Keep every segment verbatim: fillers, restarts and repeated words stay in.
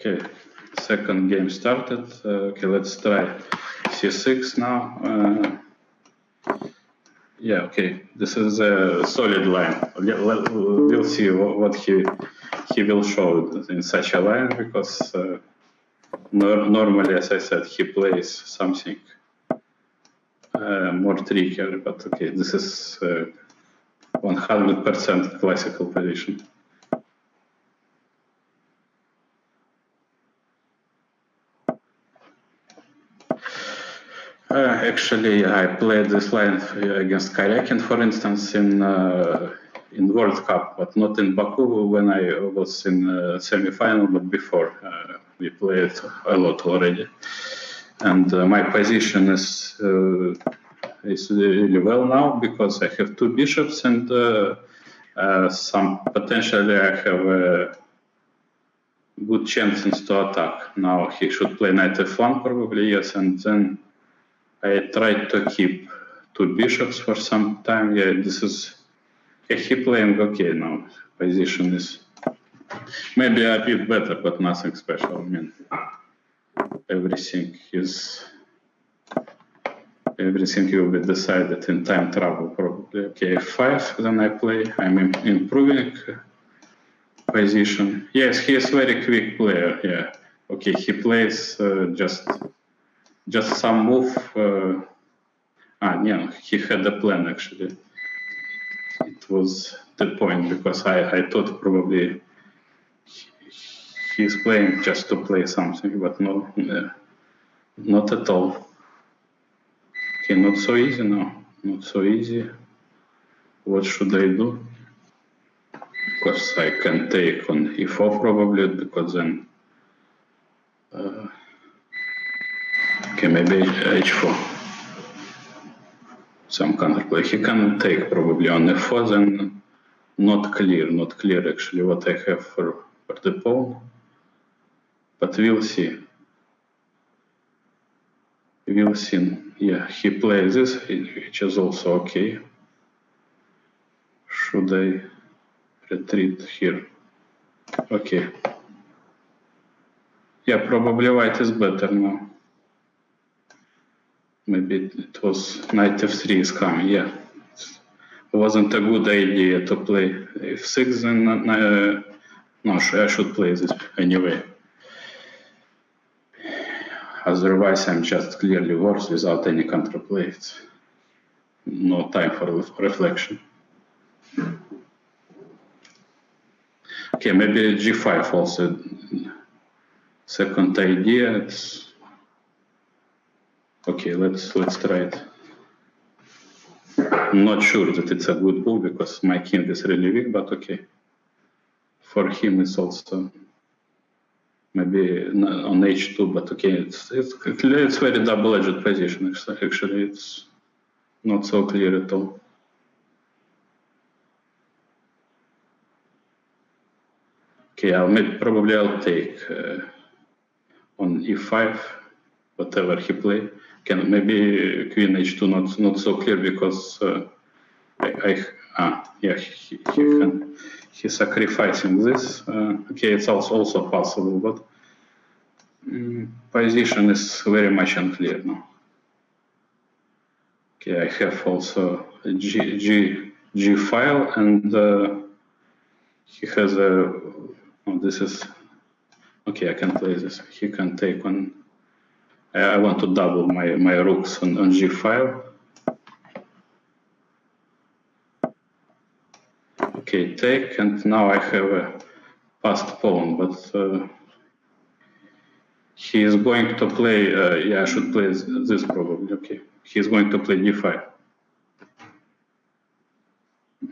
Okay, second game started. Uh, okay, let's try c six now. Uh, yeah, okay, this is a solid line. We'll see what he he will show in such a line, because uh, no, normally, as I said, he plays something uh, more trickier. But okay, this is one hundred percent uh, classical position. Uh, actually, I played this line against Karjakin, for instance, in uh, in World Cup, but not in Baku when I was in uh, semi-final, but before uh, we played a lot already. And uh, my position is uh, is really well now, because I have two bishops and uh, uh, some potentially I have a good chances to attack. Now he should play knight f one probably, yes, and then I tried to keep two bishops for some time. Yeah, this is he playing okay now. Position is maybe a bit better, but nothing special. I mean, everything is everything will be decided in time travel probably. Okay, f five. Then I play. I'm improving position. Yes, he is very quick player. Yeah. Okay, he plays uh, just. Just some move. Uh, ah, yeah, he had a plan actually. It was the point, because I, I thought probably he's playing just to play something, but no, uh, not at all. Okay, not so easy now. Not so easy. What should I do? Of course, I can take on e four probably, because then. Uh, Okay, maybe h four. Some counterplay. He can take probably on f four, then not clear, not clear actually what I have for, for the pawn. But we'll see. We'll see. Yeah, he plays this, which is also okay. Should I retreat here? Okay. Yeah, probably white is better now. Maybe it was knight f three is coming, yeah. It wasn't a good idea to play f six, then uh, no, I should play this anyway. Otherwise, I'm just clearly worse without any counterplay. It's no time for reflection. Okay, maybe g five also. Second idea, it's... Okay, let's let's try it. I'm not sure that it's a good move, because my king is really weak, but okay. For him it's also maybe on h two, but okay, it's it's it's very double-edged position. Actually, it's not so clear at all. Okay, I'll maybe probably I'll take uh, on e five. Whatever he play, can maybe queen h two not not so clear, because uh, I, I ah yeah he, he can he's sacrificing this. Uh, okay, it's also also possible, but um, position is very much unclear now. Okay, I have also a g g g file, and uh, he has a oh, this is okay. I can play this. He can take on. I want to double my, my rooks on, on g five. Okay, take, and now I have a passed pawn, but uh, he is going to play, uh, yeah, I should play this probably, okay. He is going to play d five.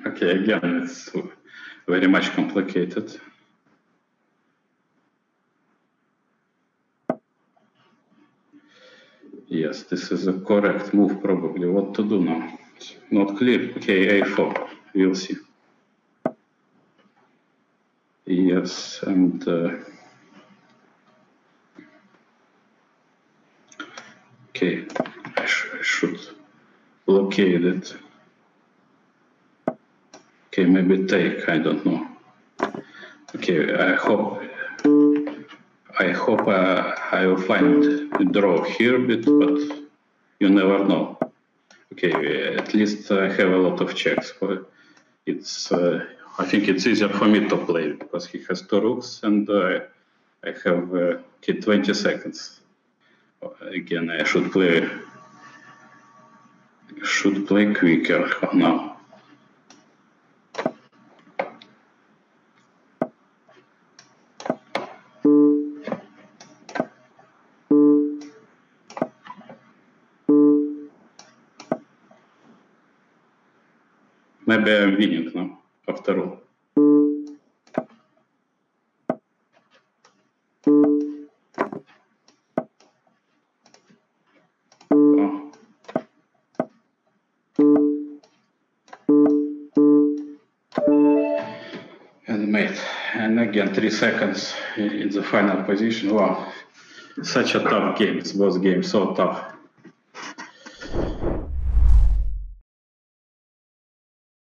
Okay, again, it's very much complicated. Yes, this is a correct move probably. What to do now? It's not clear. Okay, a four. We'll see. Yes, and uh, okay, I, sh I should blockade it. Okay, maybe take. I don't know. Okay, I hope. I hope uh, I will find a draw here, bit, but you never know. Okay, at least I have a lot of checks. It's, uh, I think it's easier for me to play because he has two rooks and uh, I have uh, twenty seconds. Again, I should play should play quicker now. Maybe I'm winning now, after all. And mate, and again, three seconds in the final position. Wow, such a tough game. Both games so tough.